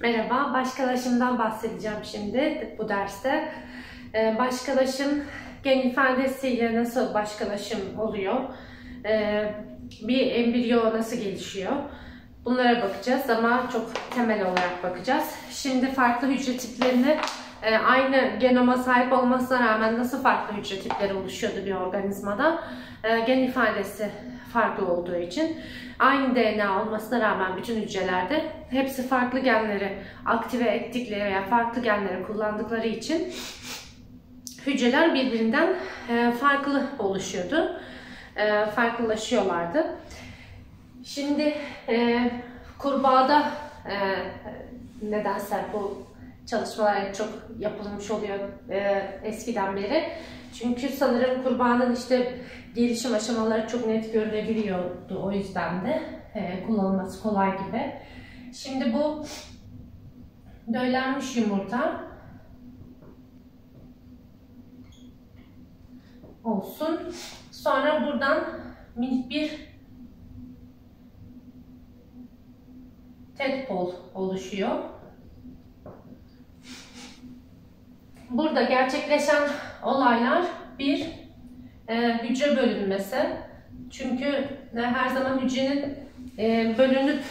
Merhaba, başkalaşımdan bahsedeceğim şimdi bu derste. Başkalaşım, gen ifadesiyle nasıl başkalaşım oluyor, bir embriyo nasıl gelişiyor, bunlara bakacağız ama çok temel olarak bakacağız. Şimdi farklı hücre tiplerini, aynı genoma sahip olmasına rağmen nasıl farklı hücre tipleri oluşuyordu bir organizmada? Gen ifadesi farklı olduğu için aynı DNA olmasına rağmen bütün hücrelerde hepsi farklı genleri aktive ettikleri veya farklı genleri kullandıkları için hücreler birbirinden farklı oluşuyordu, farklılaşıyorlardı. Şimdi kurbağada nedense bu çalışmalar çok yapılmış oluyor eskiden beri. Çünkü sanırım kurbağanın işte gelişim aşamaları çok net görülebiliyordu, o yüzden de kullanılması kolay gibi. Şimdi bu döllenmiş yumurta olsun. Sonra buradan minik bir tadpole oluşuyor. Burada gerçekleşen olaylar bir hücre bölünmesi. Çünkü her zaman hücrenin bölünüp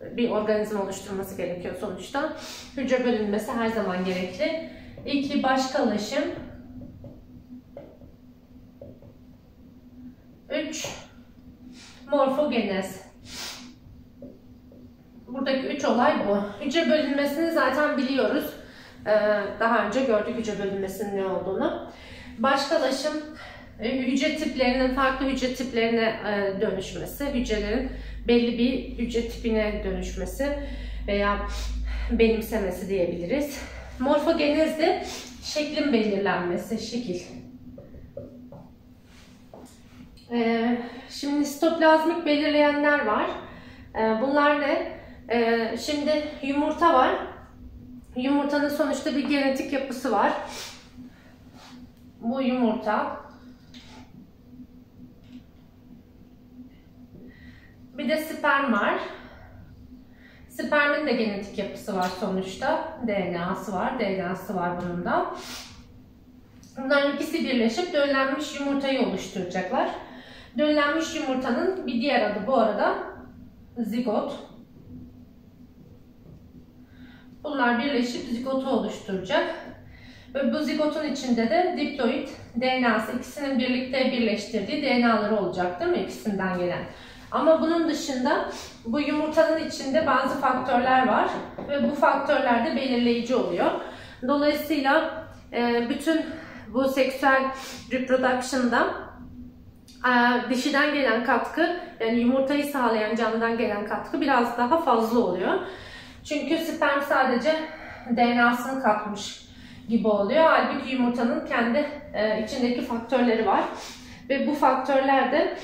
bir organizma oluşturması gerekiyor sonuçta. Hücre bölünmesi her zaman gerekli. İki, başkalaşım. Üç, morfogenez. Buradaki üç olay bu. Hücre bölünmesini zaten biliyoruz. Daha önce gördük hücre bölünmesinin ne olduğunu. Başkalaşım, hücre tiplerinin farklı hücre tiplerine dönüşmesi, hücrelerin belli bir hücre tipine dönüşmesi veya benimsemesi diyebiliriz. Morfogenez de şeklin belirlenmesi, şekil. Şimdi sitoplazmik belirleyenler var. Bunlar ne? Şimdi yumurta var. Yumurtanın sonuçta bir genetik yapısı var. Bu yumurta. Bir de sperm var. Spermin de genetik yapısı var sonuçta. DNA'sı var. DNA'sı var bunun da. Bunların ikisi birleşip döllenmiş yumurtayı oluşturacaklar. Döllenmiş yumurtanın bir diğer adı bu arada zigot. Bunlar birleşip zigotu oluşturacak ve bu zigotun içinde de diploid DNA'sı, ikisinin birlikte birleştirdiği DNA'ları olacak değil mi, ikisinden gelen. Ama bunun dışında bu yumurtanın içinde bazı faktörler var ve bu faktörler de belirleyici oluyor. Dolayısıyla bütün bu seksüel reproduction'da dişiden gelen katkı, yani yumurtayı sağlayan canlıdan gelen katkı biraz daha fazla oluyor. Çünkü sperm sadece DNA'sını katmış gibi oluyor. Halbuki yumurtanın kendi içindeki faktörleri var. Ve bu faktörler de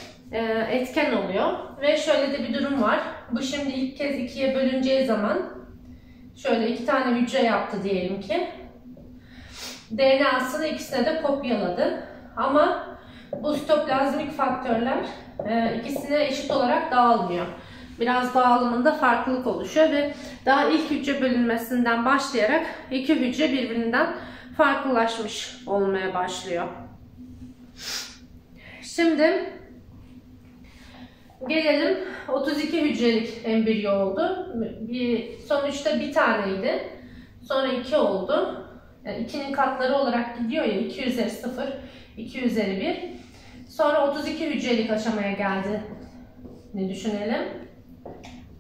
etken oluyor. Ve şöyle de bir durum var. Bu şimdi ilk kez ikiye bölüneceği zaman şöyle iki tane hücre yaptı diyelim ki. DNA'sını ikisine de kopyaladı. Ama bu sitoplazmik faktörler ikisine eşit olarak dağılmıyor. Biraz dağılımında farklılık oluşuyor ve daha ilk hücre bölünmesinden başlayarak iki hücre birbirinden farklılaşmış olmaya başlıyor. Şimdi gelelim 32 hücrelik embriyo oldu. Sonuçta bir taneydi. Sonra 2 oldu. Yani 2'nin katları olarak gidiyor ya, 2 üzeri 0, 2 üzeri 1. Sonra 32 hücrelik aşamaya geldi. Ne düşünelim?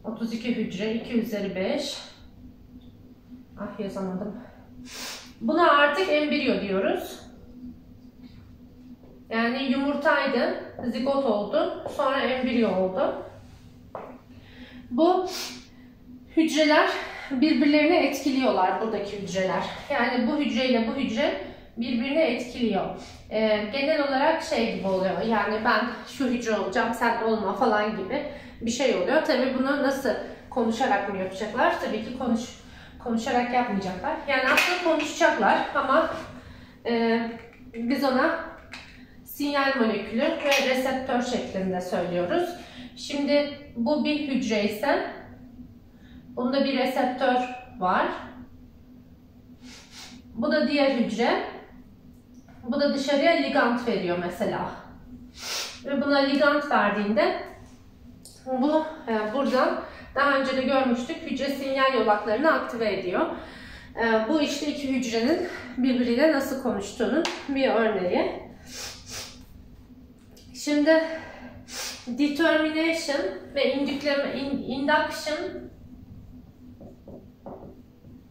32 hücre, 2 üzeri 5. Ah, yazamadım. Buna artık embriyo diyoruz. Yani yumurtaydı, zigot oldu, sonra embriyo oldu. Bu hücreler birbirlerini etkiliyorlar, buradaki hücreler. Yani bu hücreyle bu hücre birbirini etkiliyor. Genel olarak şey gibi oluyor, yani ben şu hücre olacağım, sen olma falan gibi bir şey oluyor. Tabii bunu nasıl, konuşarak mı yapacaklar? Tabii ki konuşarak yapmayacaklar. Yani aslında konuşacaklar ama biz ona sinyal molekülü ve reseptör şeklinde söylüyoruz. Şimdi bu bir hücre ise Bunda bir reseptör var. Bu da diğer hücre. Bu da dışarıya ligand veriyor mesela. Ve buna ligand verdiğinde bu buradan daha önce de görmüştük, hücre sinyal yolaklarını aktive ediyor. Bu işte iki hücrenin birbiriyle nasıl konuştuğunun bir örneği. Şimdi determination ve induction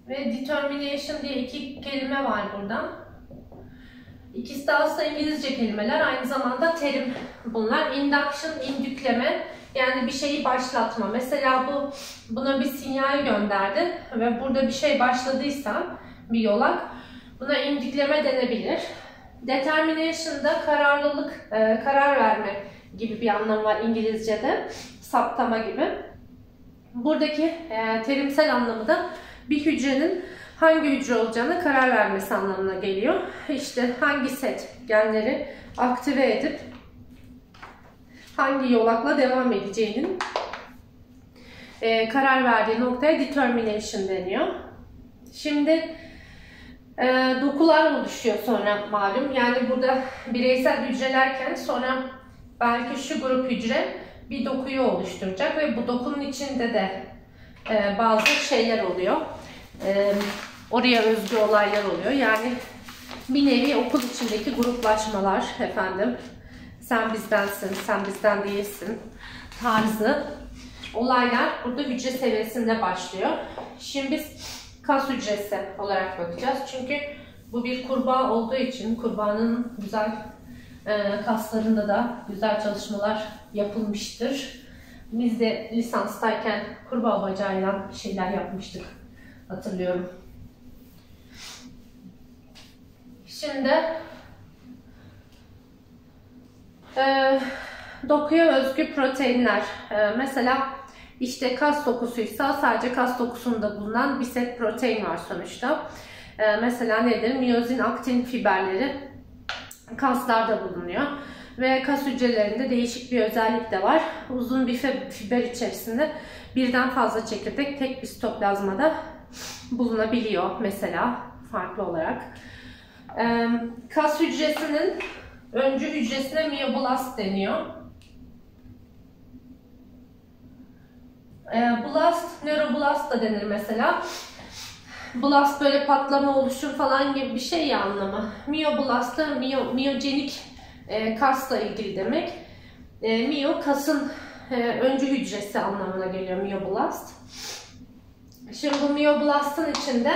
ve determination diye iki kelime var burada. İkisi de aslında İngilizce kelimeler, aynı zamanda terim bunlar. Induction, indükleme, yani bir şeyi başlatma. Mesela buna bir sinyal gönderdin ve burada bir şey başladıysa bir yolak, buna indükleme denebilir. Determination'da kararlılık, karar verme gibi bir anlamı var İngilizce'de, saptama gibi. Buradaki terimsel anlamı da bir hücrenin hangi hücre olacağına karar vermesi anlamına geliyor. İşte hangi set genleri aktive edip hangi yolakla devam edeceğinin karar verdiği noktaya determination deniyor. Şimdi dokular oluşuyor sonra malum. Yani burada bireysel hücrelerken sonra belki şu grup hücre bir dokuyu oluşturacak ve bu dokunun içinde de bazı şeyler oluyor. Oraya özgü olaylar oluyor. Yani bir nevi okul içindeki gruplaşmalar efendim. Sen bizdensin, sen bizden değilsin tarzı olaylar burada hücre seviyesinde başlıyor. Şimdi biz kas hücresi olarak bakacağız. Çünkü bu bir kurbağa olduğu için kurbağanın güzel kaslarında da güzel çalışmalar yapılmıştır. Biz de lisanstayken kurbağa bacağıyla şeyler yapmıştık, hatırlıyorum. Şimdi dokuya özgü proteinler. Mesela işte kas dokusuysa sadece kas dokusunda bulunan bir set protein var sonuçta. Mesela nedir? Myozin, aktin fiberleri kaslarda bulunuyor. Ve kas hücrelerinde değişik bir özellik de var. Uzun bir fiber içerisinde birden fazla çekirdek tek bir sitoplazmada bulunabiliyor mesela, farklı olarak. Kas hücresinin öncü hücresine myoblast deniyor. Blast, nöroblast da denir mesela. Blast böyle patlama, oluşum falan gibi bir şey ya anlamı. Myoblast da miyojenik kasla ilgili demek. Myo kasın öncü hücresi anlamına geliyor myoblast. Şimdi bu myoblastın içinde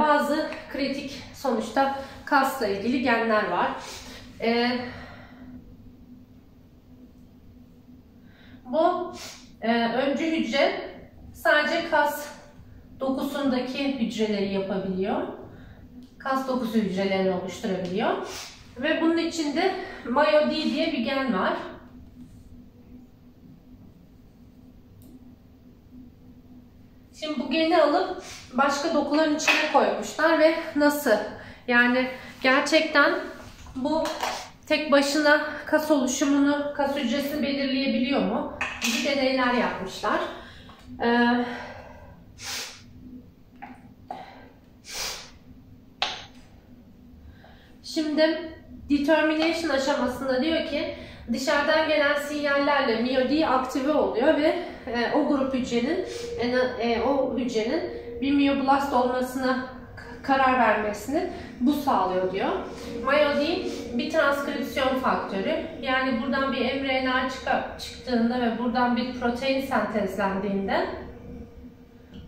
bazı kritik sonuçta kasla ilgili genler var. Bu öncü hücre sadece kas dokusundaki hücreleri yapabiliyor. Kas dokusu hücrelerini oluşturabiliyor. Ve bunun içinde myoD diye bir gen var. Şimdi bu geni alıp başka dokuların içine koymuşlar ve nasıl? Yani gerçekten bu tek başına kas oluşumunu, kas hücresini belirleyebiliyor mu? Bir deneyler yapmışlar. Şimdi determination aşamasında diyor ki dışarıdan gelen sinyallerle myoD aktive oluyor ve o grup hücrenin bir myoblast olmasına karar vermesini bu sağlıyor diyor. MyoD bir transkripsiyon faktörü. Yani buradan bir mRNA çıktığında ve buradan bir protein sentezlendiğinde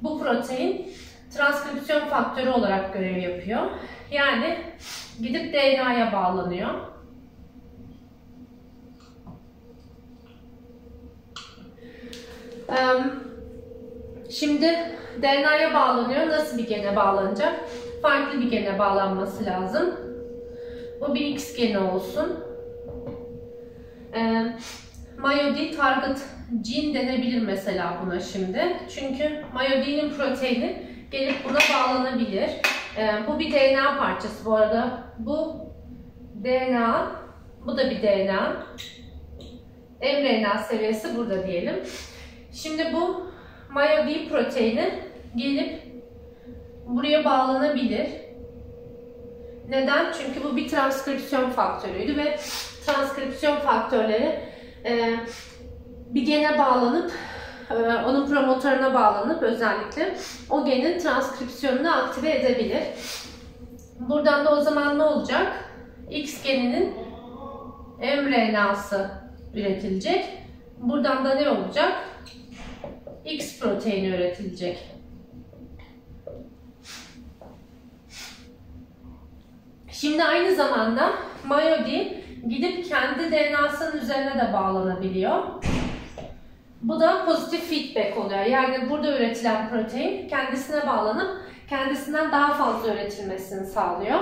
bu protein transkripsiyon faktörü olarak görev yapıyor. Yani gidip DNA'ya bağlanıyor. Şimdi DNA'ya bağlanıyor. Nasıl bir gene bağlanacak? Farklı bir gene bağlanması lazım. Bu bir X geni olsun. MyoD target gene denebilir mesela buna şimdi. Çünkü myod'nin proteini gelip buna bağlanabilir. Bu bir DNA parçası bu arada. Bu DNA, bu da bir DNA. mRNA seviyesi burada diyelim. Şimdi bu myoD proteini gelip buraya bağlanabilir. Neden? Çünkü bu bir transkripsiyon faktörüydü ve transkripsiyon faktörleri bir gene bağlanıp onun promotörüne bağlanıp özellikle o genin transkripsiyonunu aktive edebilir. Buradan da o zaman ne olacak? X geninin mRNA'sı üretilecek. Buradan da ne olacak? X proteini üretilecek. Şimdi aynı zamanda myoD gidip kendi DNA'sının üzerine de bağlanabiliyor. Bu da pozitif feedback oluyor. Yani burada üretilen protein kendisine bağlanıp kendisinden daha fazla üretilmesini sağlıyor.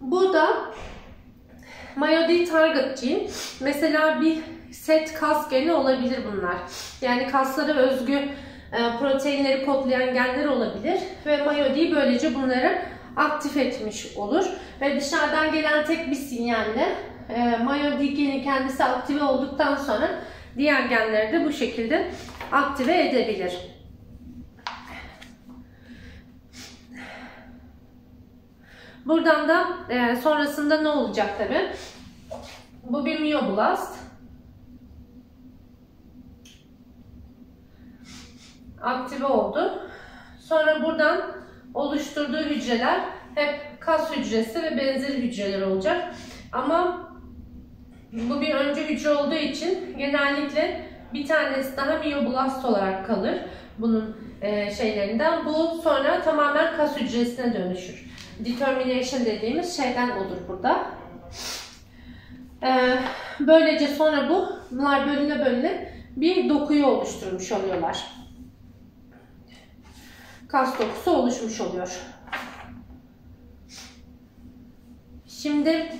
Bu da myoD target gene. Mesela bir set kas geni olabilir bunlar. Yani kaslara özgü proteinleri kodlayan genler olabilir ve myoD böylece bunları aktif etmiş olur ve dışarıdan gelen tek bir sinyalle myoD geni kendisi aktive olduktan sonra diğer genleri de bu şekilde aktive edebilir. Buradan da sonrasında ne olacak tabii? Bu bir myoblast. Aktive oldu. Sonra buradan oluşturduğu hücreler hep kas hücresi ve benzeri hücreler olacak. Ama bu bir öncü hücre olduğu için genellikle bir tanesi daha myoblast olarak kalır. Bunun şeylerinden. Bu sonra tamamen kas hücresine dönüşür. Determination dediğimiz şeyden olur burada. Böylece sonra bunlar bölüne bölüne bir dokuyu oluşturmuş oluyorlar. Kas dokusu oluşmuş oluyor. Şimdi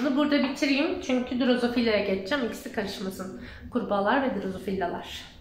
bunu burada bitireyim çünkü drozofilaya geçeceğim. İkisi karışmasın. Kurbağalar ve drozofillalar.